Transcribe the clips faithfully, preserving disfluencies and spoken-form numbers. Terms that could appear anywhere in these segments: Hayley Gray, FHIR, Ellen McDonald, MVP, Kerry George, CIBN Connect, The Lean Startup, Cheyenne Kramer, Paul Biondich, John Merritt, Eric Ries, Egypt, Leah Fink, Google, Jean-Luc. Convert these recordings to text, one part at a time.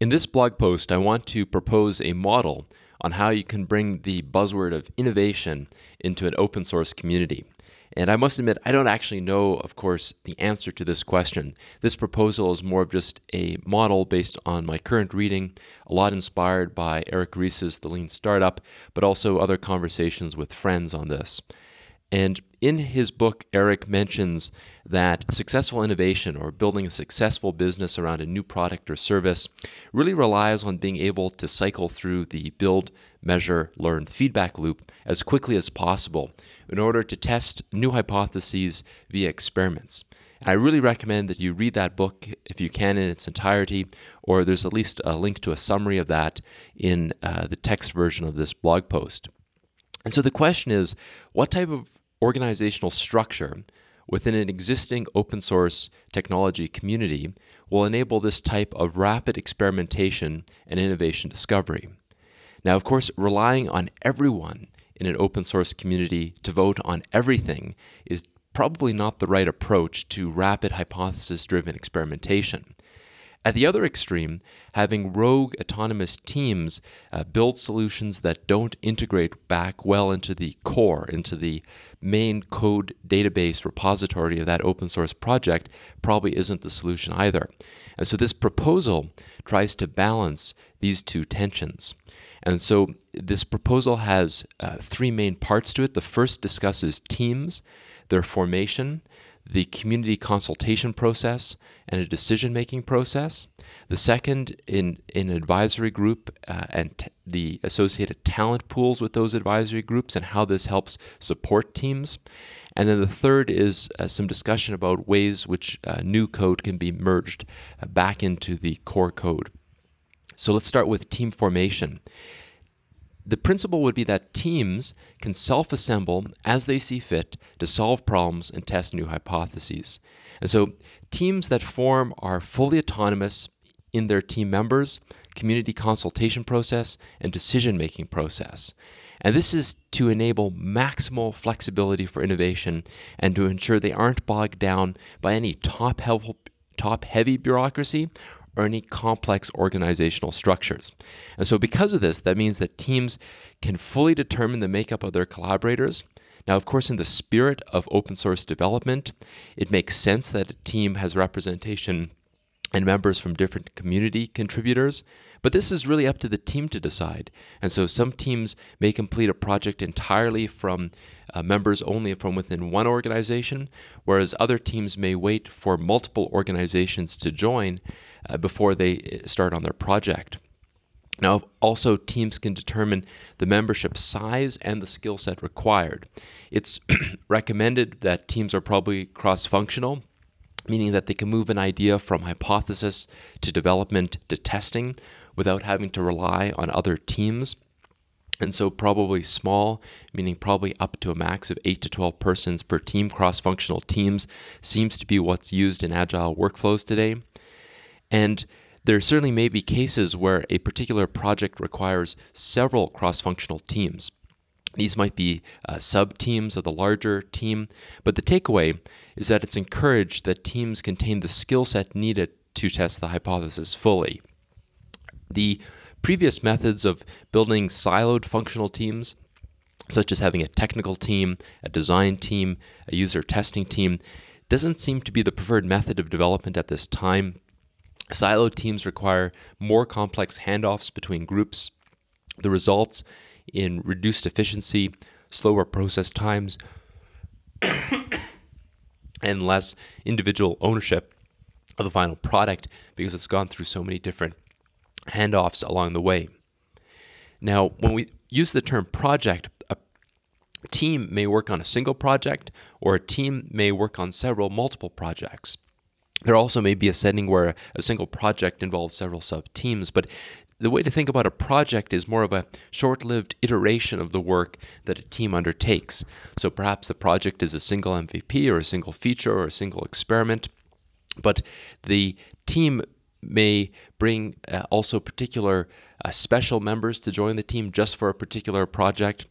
In this blog post, I want to propose a model on how you can bring the buzzword of innovation into an open source community. And I must admit, I don't actually know, of course, the answer to this question. This proposal is more of just a model based on my current reading, a lot inspired by Eric Ries's The Lean Startup, but also other conversations with friends on this. And in his book, Eric mentions that successful innovation, or building a successful business around a new product or service, really relies on being able to cycle through the build, measure, learn feedback loop as quickly as possible in order to test new hypotheses via experiments. I really recommend that you read that book if you can in its entirety, or there's at least a link to a summary of that in uh, the text version of this blog post. And so the question is, what type of organizational structure within an existing open source technology community will enable this type of rapid experimentation and innovation discovery? Now, of course, relying on everyone in an open source community to vote on everything is probably not the right approach to rapid hypothesis-driven experimentation. At the other extreme, having rogue autonomous teams uh, build solutions that don't integrate back well into the core, into the main code database repository of that open source project, probably isn't the solution either. And so this proposal tries to balance these two tensions. And so this proposal has uh, three main parts to it. The first discusses teams, their formation, the community consultation process, and a decision-making process. The second, in an advisory group uh, and t the associated talent pools with those advisory groups and how this helps support teams. And then the third is uh, some discussion about ways which uh, new code can be merged uh, back into the core code. So let's start with team formation. The principle would be that teams can self-assemble as they see fit to solve problems and test new hypotheses. And so teams that form are fully autonomous in their team members, community consultation process, and decision-making process. And this is to enable maximal flexibility for innovation and to ensure they aren't bogged down by any top-heavy top-heavy bureaucracy or any complex organizational structures. And so because of this, that means that teams can fully determine the makeup of their collaborators. Now, of course, in the spirit of open source development, it makes sense that a team has representation and members from different community contributors, but this is really up to the team to decide. And so some teams may complete a project entirely from uh, members only from within one organization, whereas other teams may wait for multiple organizations to join uh, before they start on their project. Now, also teams can determine the membership size and the skill set required. It's recommended that teams are probably cross-functional, meaning that they can move an idea from hypothesis to development to testing without having to rely on other teams. And so probably small, meaning probably up to a max of eight to twelve persons per team, cross-functional teams, seems to be what's used in agile workflows today. And there certainly may be cases where a particular project requires several cross-functional teams. These might be uh, sub-teams of the larger team, but the takeaway is that it's encouraged that teams contain the skill set needed to test the hypothesis fully. The previous methods of building siloed functional teams, such as having a technical team, a design team, a user testing team, doesn't seem to be the preferred method of development at this time. Siloed teams require more complex handoffs between groups. The results in reduced efficiency, slower process times, and less individual ownership of the final product because it's gone through so many different handoffs along the way. Now, when we use the term project, a team may work on a single project, or a team may work on several multiple projects. There also may be a setting where a single project involves several sub-teams, but the way to think about a project is more of a short-lived iteration of the work that a team undertakes. So perhaps the project is a single M V P or a single feature or a single experiment, but the team may bring uh, also particular uh, special members to join the team just for a particular project.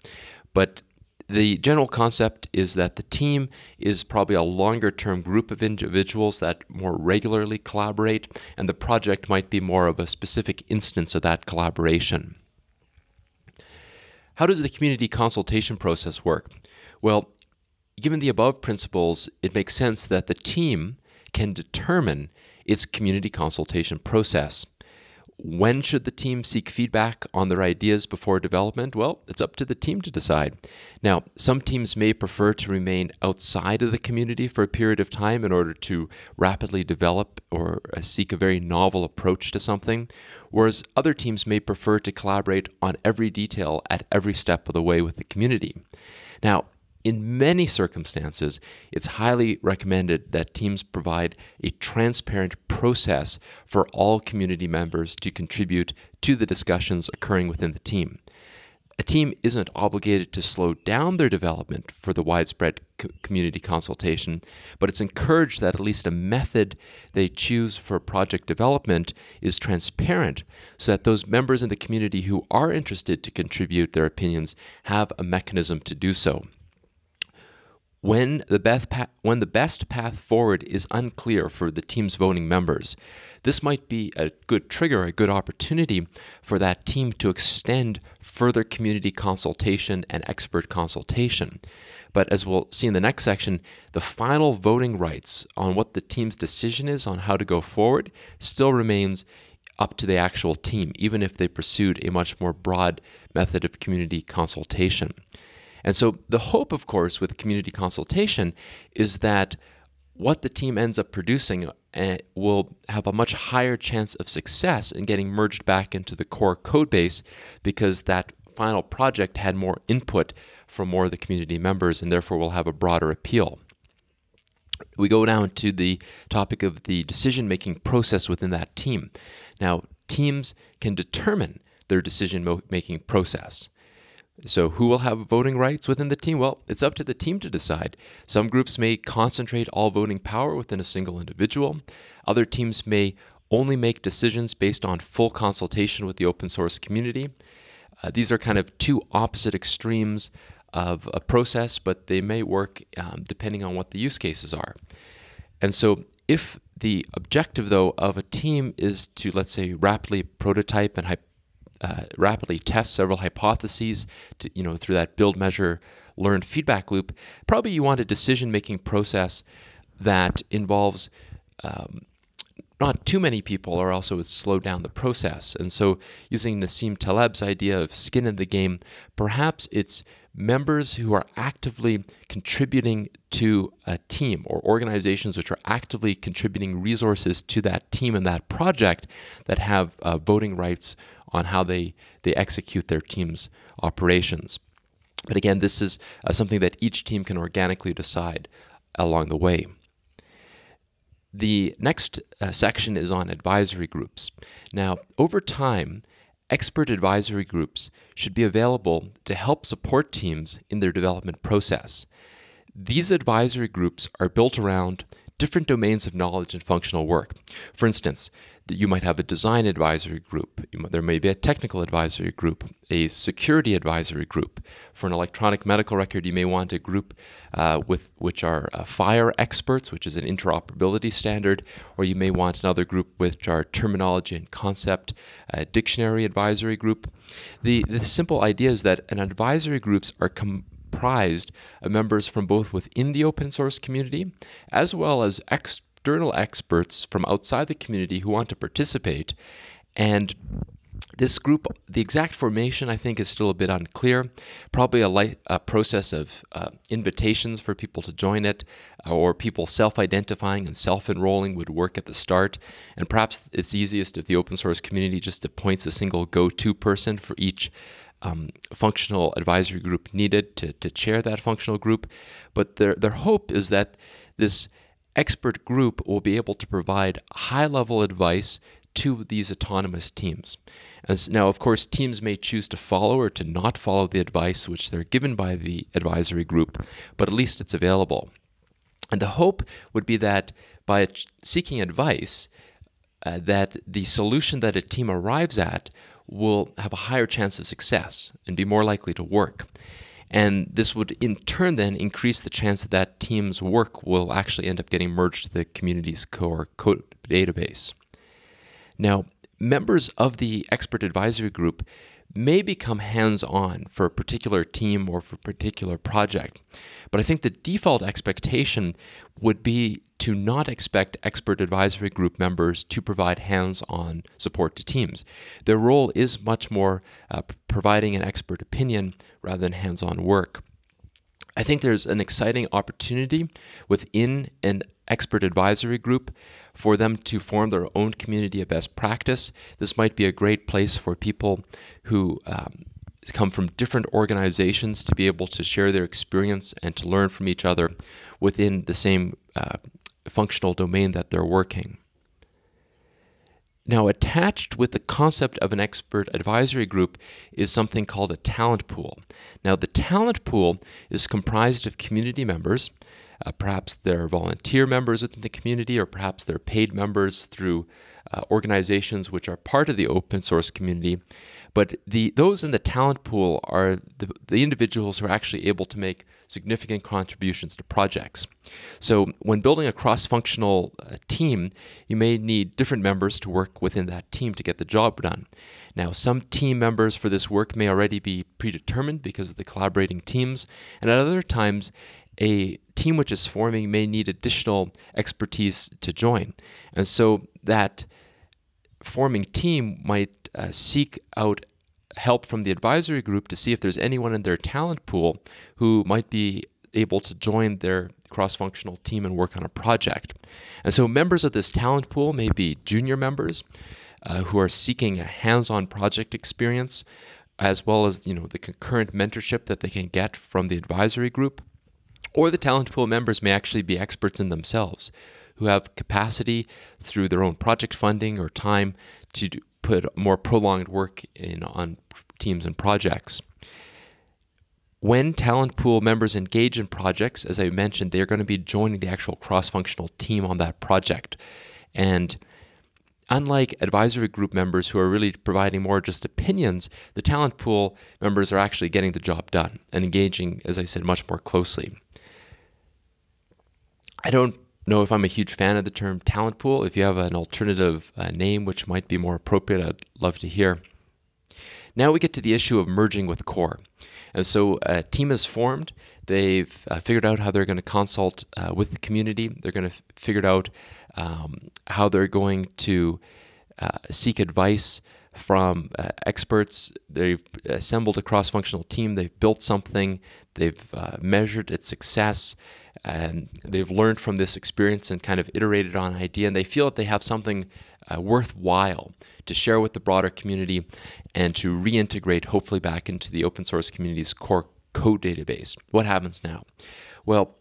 But The general concept is that the team is probably a longer-term group of individuals that more regularly collaborate, and the project might be more of a specific instance of that collaboration. How does the community consultation process work? Well, given the above principles, it makes sense that the team can determine its community consultation process. When should the team seek feedback on their ideas before development? Well, it's up to the team to decide. Now, some teams may prefer to remain outside of the community for a period of time in order to rapidly develop or seek a very novel approach to something, whereas other teams may prefer to collaborate on every detail at every step of the way with the community. Now, in many circumstances, it's highly recommended that teams provide a transparent process for all community members to contribute to the discussions occurring within the team. A team isn't obligated to slow down their development for the widespread co- community consultation, but it's encouraged that at least a method they choose for project development is transparent so that those members in the community who are interested to contribute their opinions have a mechanism to do so. When the, best path, when the best path forward is unclear for the team's voting members, this might be a good trigger, a good opportunity for that team to extend further community consultation and expert consultation. But as we'll see in the next section, the final voting rights on what the team's decision is on how to go forward still remains up to the actual team, even if they pursued a much more broad method of community consultation. And so the hope, of course, with community consultation is that what the team ends up producing will have a much higher chance of success in getting merged back into the core code base, because that final project had more input from more of the community members and therefore will have a broader appeal. We go down to the topic of the decision-making process within that team. Now, teams can determine their decision-making process. So who will have voting rights within the team? Well, it's up to the team to decide. Some groups may concentrate all voting power within a single individual. Other teams may only make decisions based on full consultation with the open source community. Uh, these are kind of two opposite extremes of a process, but they may work um, depending on what the use cases are. And so if the objective, though, of a team is to, let's say, rapidly prototype and hypothesize, Uh, rapidly test several hypotheses to, you know, through that build, measure, learn feedback loop, probably you want a decision-making process that involves um, not too many people, or else it would slow down the process. And so using Nassim Taleb's idea of skin in the game, perhaps it's members who are actively contributing to a team, or organizations which are actively contributing resources to that team and that project, that have uh, voting rights on how they, they execute their team's operations. But again, this is uh, something that each team can organically decide along the way. The next uh, section is on advisory groups. Now, over time, expert advisory groups should be available to help support teams in their development process. These advisory groups are built around different domains of knowledge and functional work. For instance, you might have a design advisory group. There may be a technical advisory group, a security advisory group. For an electronic medical record, you may want a group uh, with which are uh, FHIR experts, which is an interoperability standard, or you may want another group which are terminology and concept, uh, dictionary advisory group. The, the simple idea is that an advisory groups are com comprised of members from both within the open source community as well as external experts from outside the community who want to participate. And this group, the exact formation, I think, is still a bit unclear. Probably a, light, a process of uh, invitations for people to join it, or people self-identifying and self-enrolling would work at the start. And perhaps it's easiest if the open source community just appoints a single go-to person for each Um, functional advisory group needed to, to chair that functional group. But their, their hope is that this expert group will be able to provide high-level advice to these autonomous teams. As now, of course, teams may choose to follow or to not follow the advice which they're given by the advisory group, but at least it's available. And the hope would be that by seeking advice, uh, that the solution that a team arrives at will have a higher chance of success and be more likely to work. And this would in turn then increase the chance that that team's work will actually end up getting merged to the community's core code database. Now, members of the expert advisory group may become hands-on for a particular team or for a particular project, but I think the default expectation would be to not expect expert advisory group members to provide hands-on support to teams. Their role is much more uh, providing an expert opinion rather than hands-on work. I think there's an exciting opportunity within an expert advisory group for them to form their own community of best practice. This might be a great place for people who um, come from different organizations to be able to share their experience and to learn from each other within the same uh, functional domain that they're working. Now, attached with the concept of an expert advisory group is something called a talent pool. Now, the talent pool is comprised of community members. Uh, perhaps they're volunteer members within the community, or perhaps they're paid members through uh, organizations which are part of the open source community. But the, those in the talent pool are the, the individuals who are actually able to make significant contributions to projects. So when building a cross-functional uh, team, you may need different members to work within that team to get the job done. Now, some team members for this work may already be predetermined because of the collaborating teams, and at other times, a team which is forming may need additional expertise to join. And so that forming team might uh, seek out help from the advisory group to see if there's anyone in their talent pool who might be able to join their cross-functional team and work on a project. And so members of this talent pool may be junior members uh, who are seeking a hands-on project experience, as well as, you know, the concurrent mentorship that they can get from the advisory group. Or the talent pool members may actually be experts in themselves, who have capacity through their own project funding or time to do, put more prolonged work in on teams and projects. When talent pool members engage in projects, as I mentioned, they're going to be joining the actual cross-functional team on that project. And unlike advisory group members who are really providing more just opinions, the talent pool members are actually getting the job done and engaging, as I said, much more closely. I don't know if I'm a huge fan of the term talent pool. If you have an alternative uh, name which might be more appropriate, I'd love to hear. Now we get to the issue of merging with core. And so a team is formed. They've uh, figured out how they're going to consult uh, with the community. They're going to figure out um, how they're going to uh, seek advice from uh, experts. They've assembled a cross-functional team. They've built something. They've uh, measured its success. And they've learned from this experience and kind of iterated on an idea, and they feel that they have something uh, worthwhile to share with the broader community and to reintegrate, hopefully, back into the open source community's core code database. What happens now? Well,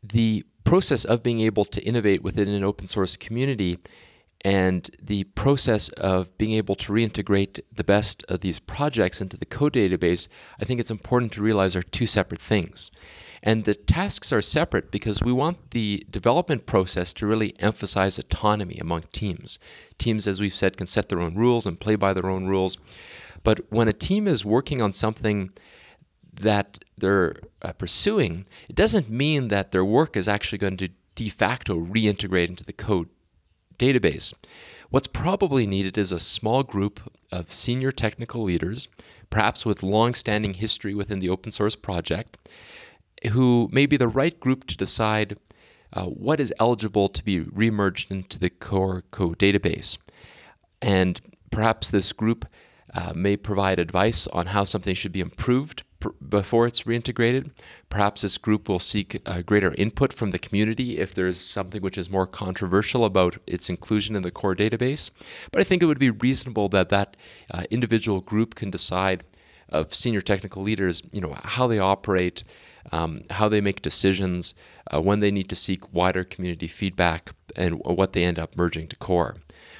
the process of being able to innovate within an open source community and the process of being able to reintegrate the best of these projects into the code database, I think it's important to realize are two separate things. And the tasks are separate because we want the development process to really emphasize autonomy among teams. Teams, as we've said, can set their own rules and play by their own rules. But when a team is working on something that they're uh, pursuing, it doesn't mean that their work is actually going to de facto reintegrate into the code database. What's probably needed is a small group of senior technical leaders, perhaps with long-standing history within the open source project, who may be the right group to decide uh, what is eligible to be remerged into the core code database. And perhaps this group uh, may provide advice on how something should be improved before it's reintegrated. Perhaps this group will seek uh, greater input from the community if there's something which is more controversial about its inclusion in the core database. But I think it would be reasonable that that uh, individual group can decide, of senior technical leaders, you know, how they operate, um, how they make decisions, uh, when they need to seek wider community feedback, and what they end up merging to core.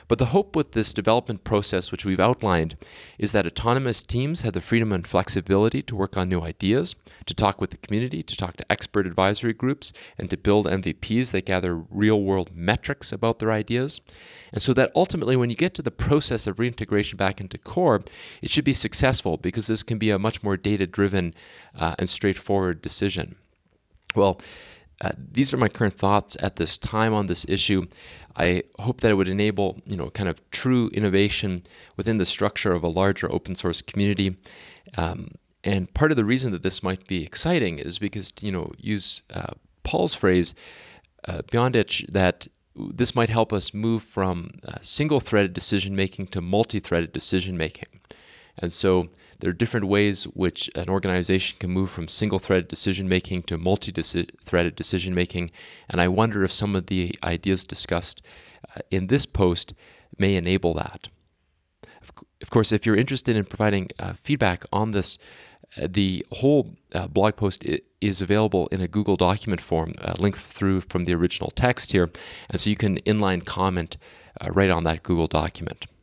But the hope with this development process, which we've outlined, is that autonomous teams have the freedom and flexibility to work on new ideas, to talk with the community, to talk to expert advisory groups, and to build M V Ps that gather real-world metrics about their ideas. And so that ultimately, when you get to the process of reintegration back into core, it should be successful because this can be a much more data-driven uh, and straightforward decision. Well, Uh, these are my current thoughts at this time on this issue. I hope that it would enable, you know, kind of true innovation within the structure of a larger open source community. Um, and part of the reason that this might be exciting is because, you know, use uh, Paul's phrase, uh, Biondich, that this might help us move from uh, single-threaded decision-making to multi-threaded decision-making. And so there are different ways which an organization can move from single-threaded decision-making to multi-threaded decision-making, and I wonder if some of the ideas discussed uh, in this post may enable that. Of, of course, if you're interested in providing uh, feedback on this, uh, the whole uh, blog post is available in a Google document form, uh, linked through from the original text here, and so you can inline comment uh, right on that Google document.